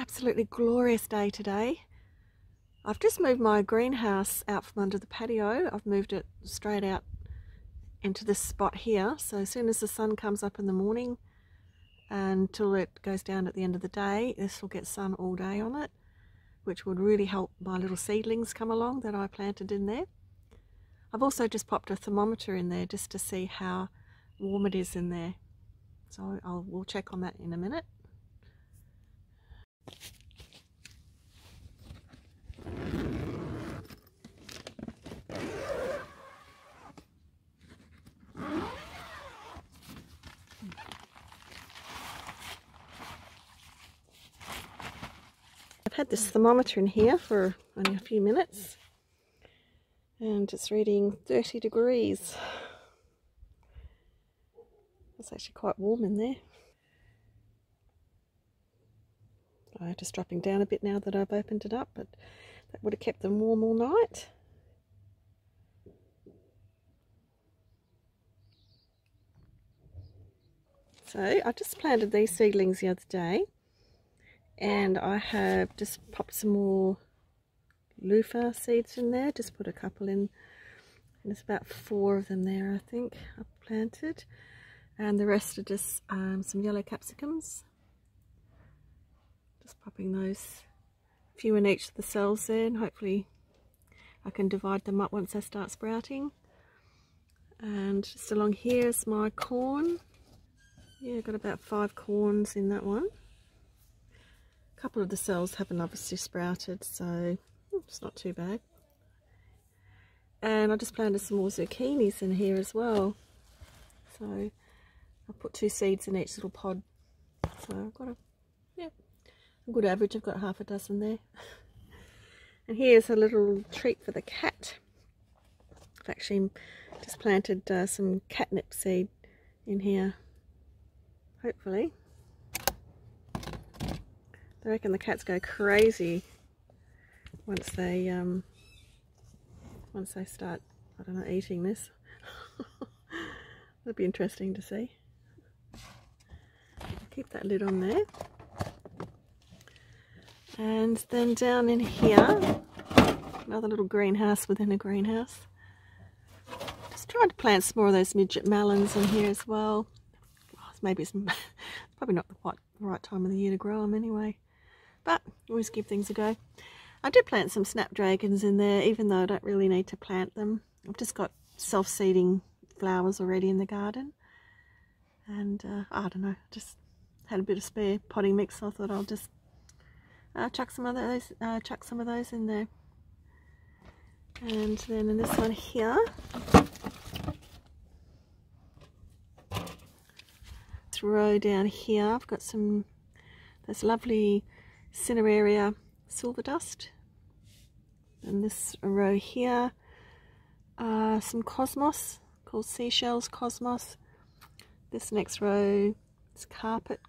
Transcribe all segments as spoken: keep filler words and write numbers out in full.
absolutely glorious day today. I've just moved my greenhouse out from under the patio. I've moved it straight out into this spot here, so as soon as the sun comes up in the morning until it goes down at the end of the day, this will get sun all day on it, which would really help my little seedlings come along that I planted in there. I've also just popped a thermometer in there just to see how warm it is in there. So I'll, we'll check on that in a minute. I've had this thermometer in here for only a few minutes and it's reading thirty degrees. It's actually quite warm in there. I'm just dropping down a bit now that I've opened it up, but that would have kept them warm all night. So I just planted these seedlings the other day, and I have just popped some more loofah seeds in there. Just put a couple in, there's about four of them there I think I planted, and the rest are just um, some yellow capsicums. Just popping those, a few in each of the cells there, and hopefully I can divide them up once they start sprouting. And just along here is my corn. Yeah, I've got about five corns in that one. A couple of the cells haven't obviously sprouted, so it's not too bad. And I just planted some more zucchinis in here as well. So I put two seeds in each little pod. So I've got a, yeah, a good average. I've got half a dozen there. And here's a little treat for the cat. I've actually just planted uh, some catnip seed in here. Hopefully. I reckon the cats go crazy once they um, once they start, I don't know, eating this. That'll be interesting to see. Keep that lid on there. And then down in here, another little greenhouse within a greenhouse. Just trying to plant some more of those midget melons in here as well. Maybe it's probably not the quite right time of the year to grow them anyway, but always give things a go. I did plant some snapdragons in there, even though I don't really need to plant them. I've just got self-seeding flowers already in the garden, and uh, I don't know, just had a bit of spare potting mix, so I thought I'll just uh, chuck some of those, uh, chuck some of those in there. And then in this one here, row down here, I've got some this lovely cineraria silver dust, and this row here uh, some cosmos called seashells cosmos. This next row is carpet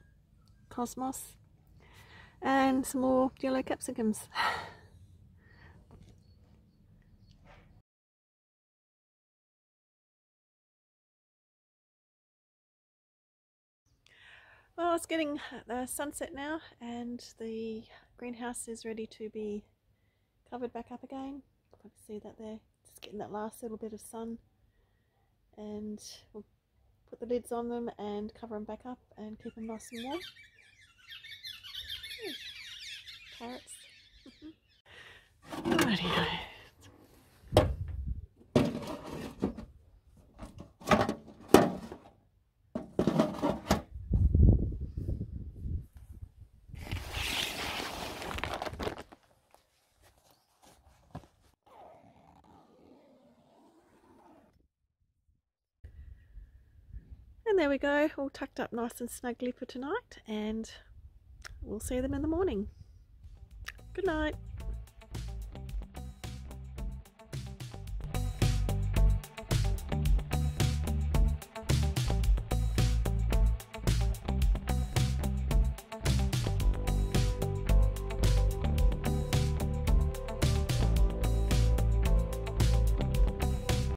cosmos, and some more yellow capsicums. Well, it's getting the sunset now, and the greenhouse is ready to be covered back up again. I can see that there, just getting that last little bit of sun, and we'll put the lids on them and cover them back up and keep them nice and warm. Ooh, carrots. Rightio. And there we go, all tucked up nice and snugly for tonight, and we'll see them in the morning. Good night.